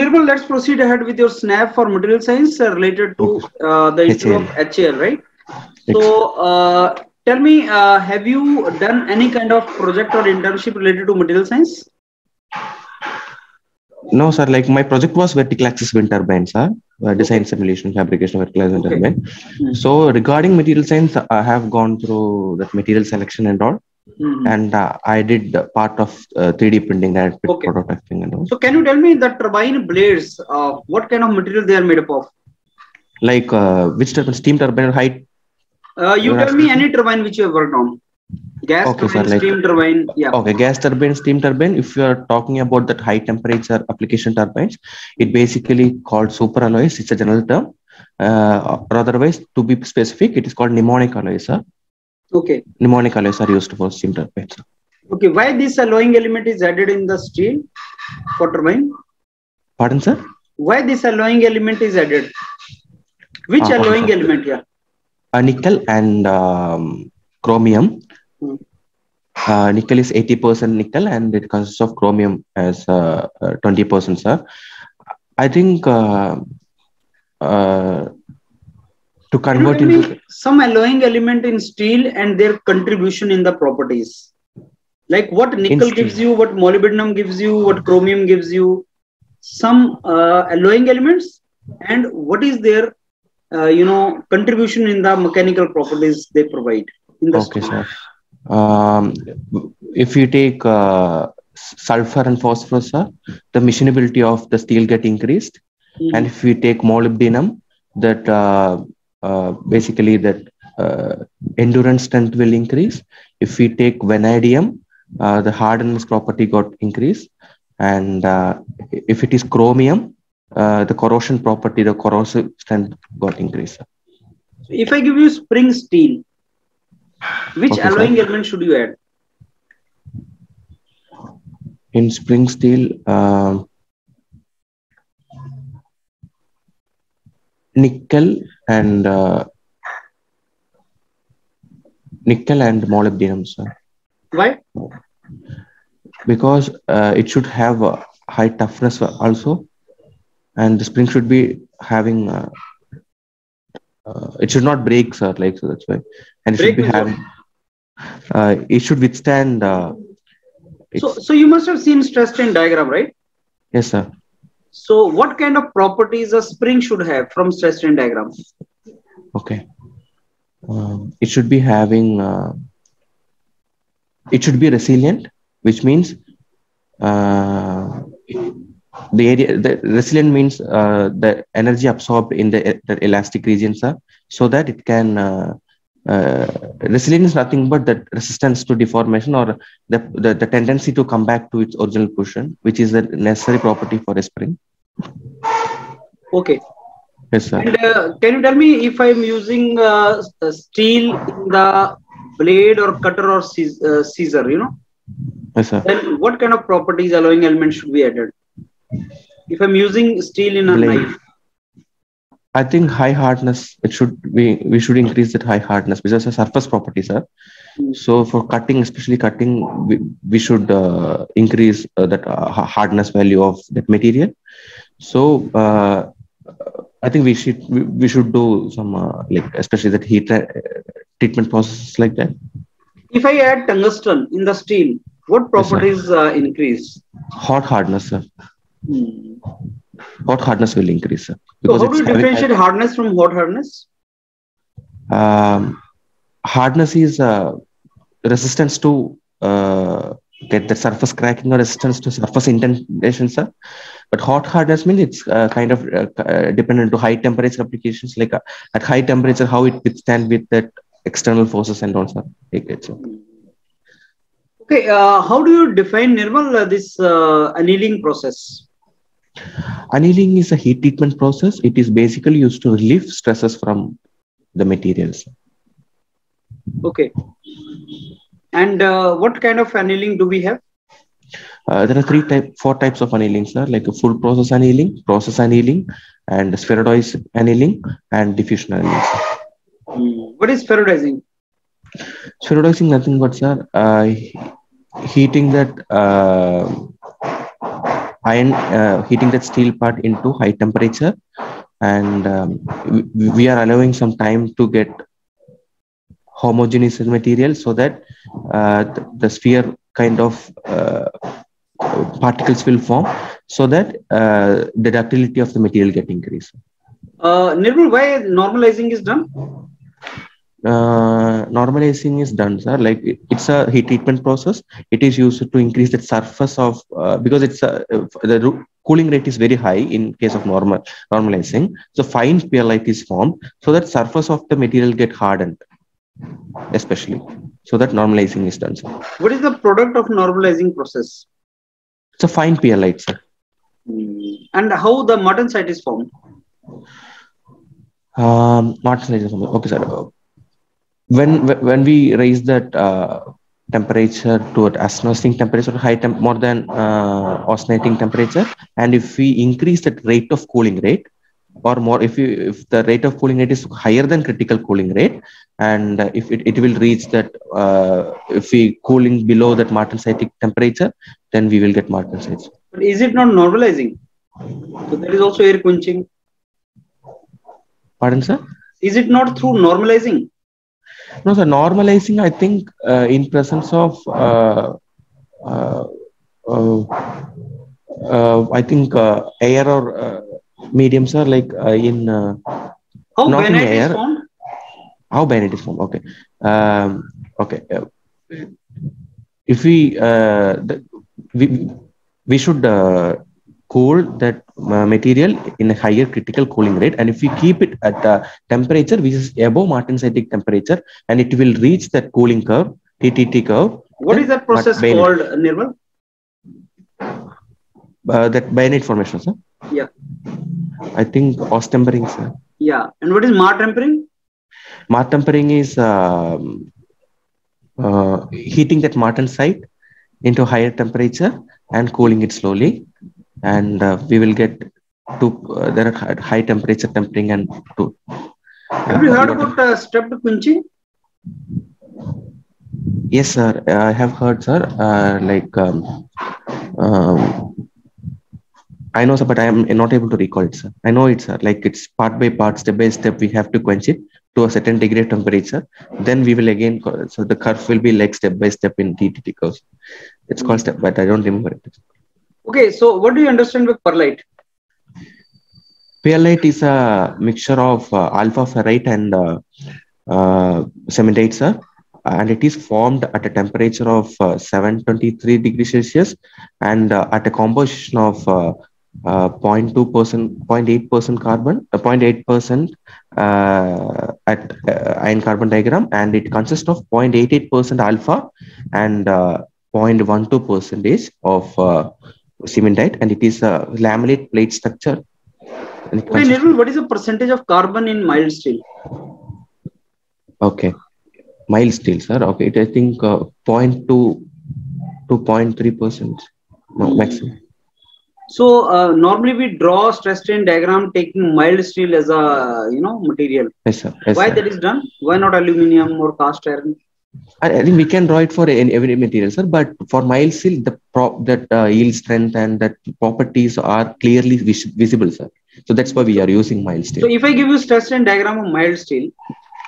Nirmal, let's proceed ahead with your SNAP for material science related to the issue of HAL, right? So tell me, have you done any kind of project or internship related to material science? No, sir. Like my project was vertical axis wind turbine, sir. Design, simulation, fabrication of vertical axis wind turbine. So regarding material science, I have gone through that material selection and all. And I did part of 3D printing, that prototyping and all. So can you tell me the turbine blades, what kind of material they are made up of? Like which turbine, steam turbine or height? You tell me any turbine which you have worked on. Gas turbine, sir, steam turbine. Yeah. Okay, gas turbine, steam turbine. If you are talking about that high temperature application turbines, it basically called super alloys. It's a general term. Or otherwise, to be specific, it is called nimonic alloys, sir. Okay. Nimonic alloys are used for steam turbines. Okay. Why this alloying element is added in the steel for turbine? Pardon, sir? Why this alloying element is added? Which alloying element? Yeah. Nickel and chromium. Nickel is 80% nickel, and it consists of chromium as 20%, sir. I think to convert into some alloying element in steel and their contribution in the properties, like what nickel gives you, what molybdenum gives you, what chromium gives you, some alloying elements, and what is their contribution in the mechanical properties they provide in the steel. Sir. If you take sulfur and phosphorus, sir, the machinability of the steel get increased, and if you take molybdenum, that basically that endurance strength will increase. If we take vanadium, the hardness property got increased, and if it is chromium, the corrosion property, the corrosive strength got increased. Sir. So if I give you spring steel, which alloying element should you add? In spring steel, nickel and molybdenum, sir. Why? Because it should have a high toughness also, and the spring should be having. It should not break, sir. Like so, that's why. And it should be having. It should withstand. So you must have seen stress strain diagram, right? Yes, sir. So, what kind of properties a spring should have from stress strain diagram? Okay. It should be having. It should be resilient, which means. The resilient means the energy absorbed in the elastic regions, sir, so that it can resilient is nothing but that resistance to deformation or the tendency to come back to its original position, which is the necessary property for a spring. Okay. Yes, sir. And, can you tell me if I'm using steel in the blade or cutter or scissor, you know? Yes, sir. Then what kind of properties alloying elements should be added? If I'm using steel in a knife, I think high hardness. It should be, we should increase that high hardness because it's a surface property, sir. So for cutting, especially cutting, we should increase that hardness value of that material. So I think we should do some like especially that heat treatment process like that. If I add tungsten in the steel, what properties increase? Hot hardness, sir. Hot hardness will increase, sir. So how do you differentiate hardness from hot hardness? Hardness is resistance to get the surface cracking or resistance to surface indentation, sir. But hot hardness means it's kind of dependent to high temperature applications. Like at high temperature, how it withstand with that external forces and all, sir. Okay, how do you define, Nirmal, this annealing process? Annealing is a heat treatment process. It is basically used to relieve stresses from the materials. Okay. And what kind of annealing do we have? There are four types of annealing, sir, like a full process annealing, and spheroidized annealing, and diffusion annealing. What is spheroidizing? Spheroidizing nothing but, sir, heating that iron heating that steel part into high temperature, and we are allowing some time to get homogeneous material, so that the sphere kind of particles will form, so that the ductility of the material get increased. Nirmal, why normalizing is done? Normalizing is done, sir. Like it's a heat treatment process. It is used to increase the surface of because it's the cooling rate is very high in case of normalizing. So fine pearlite is formed, so that surface of the material get hardened, especially. So that normalizing is done, sir. What is the product of normalizing process? It's a fine pearlite, sir. And how the martensite is formed? Martensite is formed. Okay, sir. When we raise that temperature to an astounding temperature, high more than oscillating temperature, and if we increase that rate of cooling rate, or more, if the rate of cooling rate is higher than critical cooling rate, and if it will reach that, if we cooling below that martensitic temperature, then we will get martensites. But is it not normalizing? So there is also air quenching. Pardon, sir? Is it not through normalizing? No, sir. Normalizing, I think, in presence of, I think, air or mediums are like in. How bainite is formed? How bainite is formed? Okay. Okay. If we should cool that material in a higher critical cooling rate, and if we keep it at the temperature which is above martensitic temperature, and it will reach that cooling curve, TTT curve. What is that process called, Nirmal? That bainite formation, sir? Yeah. I think austempering, sir. Yeah. And what is martempering? Martempering is heating that martensite into higher temperature and cooling it slowly. And we will get to there are high temperature tempering and to. Have you heard about stepped quenching? Yes, sir. I have heard, sir. Like I know, sir, but I am not able to recall it, sir. I know it, sir. Like it's part by part, step by step. We have to quench it to a certain degree of temperature. Then we will again. So the curve will be like step by step in TTT curves. It's called step, but I don't remember it. Okay, so what do you understand with pearlite? Pearlite is a mixture of alpha ferrite and cementite, sir, and it is formed at a temperature of 723 degrees Celsius and at a composition of 0.2%, 0.8% carbon, 0.8% at ion carbon diagram, and it consists of 0.88% alpha and 0.12% of cementite, and it is a lamellate plate structure. Okay, Nirmal, what is the percentage of carbon in mild steel? Okay, mild steel, sir. Okay, it, I think 0.2 to 0.3% maximum. So normally we draw stress strain diagram taking mild steel as a material. Yes, sir. Yes, why sir. That is done? Why not aluminium or cast iron? I think we can draw it for every material, sir, but for mild steel, that yield strength and that properties are clearly visible, sir. So that's why we are using mild steel. So if I give you stress strain diagram of mild steel.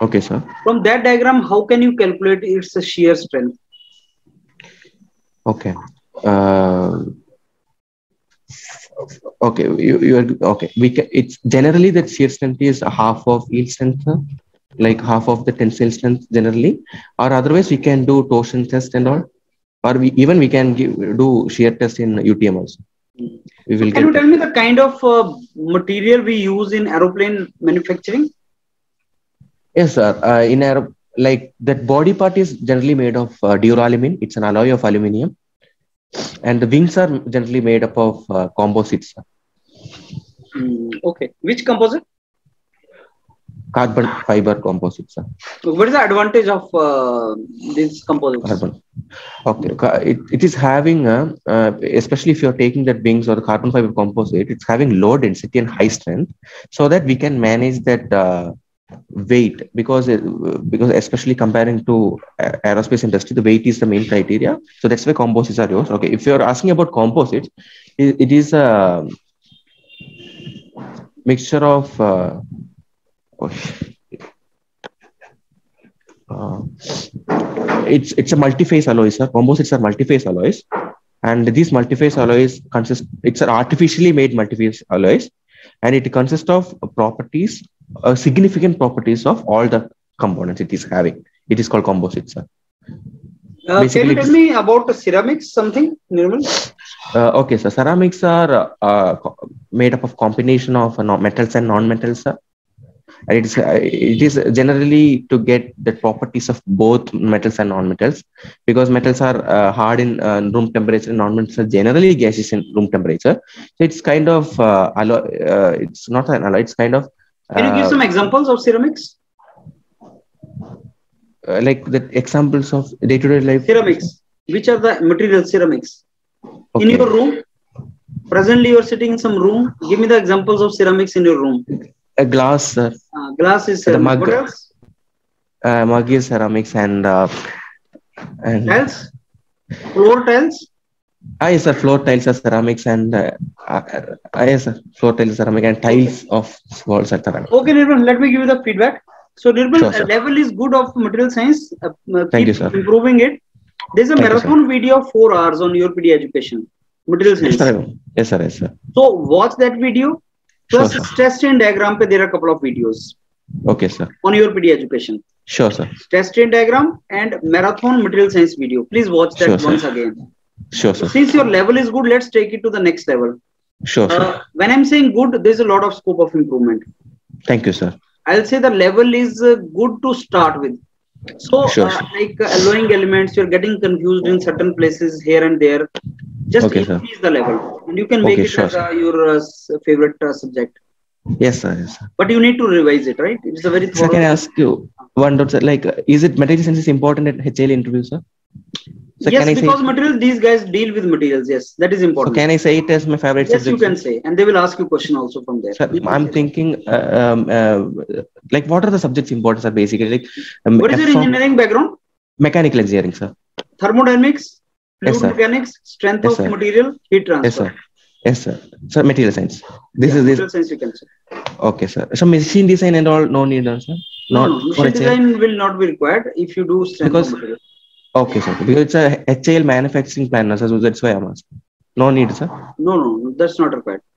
Okay, sir. From that diagram, how can you calculate its shear strength? Okay. Okay. You are okay. We can. It's generally that shear strength is half of yield strength, sir. Like half of the tensile strength generally, or otherwise we can do torsion test and all, or we can do shear test in UTM also. We will. Can you tell me the kind of material we use in aeroplane manufacturing? Yes, sir. In like that body part is generally made of duralumin. It's an alloy of aluminium, and the wings are generally made up of composites. Okay, which composite? Carbon fiber composites. What is the advantage of these composites? Carbon. Okay, it is having, especially if you are taking that wings or the carbon fiber composite, it's having low density and high strength, so that we can manage that weight, because especially comparing to aerospace industry, the weight is the main criteria. So that's why composites are used. Okay, if you are asking about composites, it is a mixture of it's a multi-phase alloy, sir. Composites are multi-phase alloys, and these multi-phase alloys consist. It's an artificially made multi-phase alloys, and it consists of properties, significant properties of all the components it is having. It is called composites, sir. Can you tell me about the ceramics, something, Nirmal? Okay, sir. Ceramics are made up of combination of metals and non-metals, sir. And it is generally to get the properties of both metals and non-metals, because metals are hard in room temperature and non-metals are generally gaseous in room temperature. So it's kind of alloy. It's not an alloy. It's kind of. Can you give some examples of ceramics? Like the examples of day-to-day life. Ceramics. Which are the material ceramics? Okay. In your room. Presently, you are sitting in some room. Give me the examples of ceramics in your room. A glass, sir. Glass is ceramic. Mug, what else? Mug is ceramics and tiles, floor tiles. Yes, sir. Floor tiles are ceramics and yes, sir. Floor tiles are ceramic and tiles of walls are ceramic. Okay, Nirmal, let me give you the feedback. So, Nirmal, sure, level is good of material science. Thank you, sir. Improving it. There's a marathon video of 4 hours on your PDA education material science. Yes, sir. Yes, sir. Yes, sir. So watch that video. Plus, sure, stress strain diagram pe there are a couple of videos. Okay, sir. On your PDA education. Sure, sir. Stress strain diagram and marathon material science video. Please watch that once again. Sure, sir. Since your level is good, let's take it to the next level. Sure, sir. When I'm saying good, there's a lot of scope of improvement. Thank you, sir. I'll say the level is good to start with. So, sure, like alloying elements, you're getting confused in certain places here and there. Just increase the level, and you can make it as your favorite subject. Yes, sir. Yes, sir. But you need to revise it, right? It's a very thorough. Sir, can I ask you one doubt, sir? Like, is it material science is important at HAL interview, sir? So yes, because materials, these guys deal with materials. Yes, that is important. So can I say it as my favorite subject? Yes, you can say, and they will ask you question also from there. Sir, I'm thinking, like, what are the subjects important, sir? Basically, like, what is your engineering background? Mechanical engineering, sir. Thermodynamics. Fluid mechanics, strength of material, heat transfer. Yes, sir. Yes, sir. So material science. Material science you can say. Okay, sir. So machine design and all, no need, sir? No, machine design will not be required if you do strength of material. Okay, sir. Because it's a HAL manufacturing plan, sir. So that's why I'm asking. No need, sir? No, no. That's not required.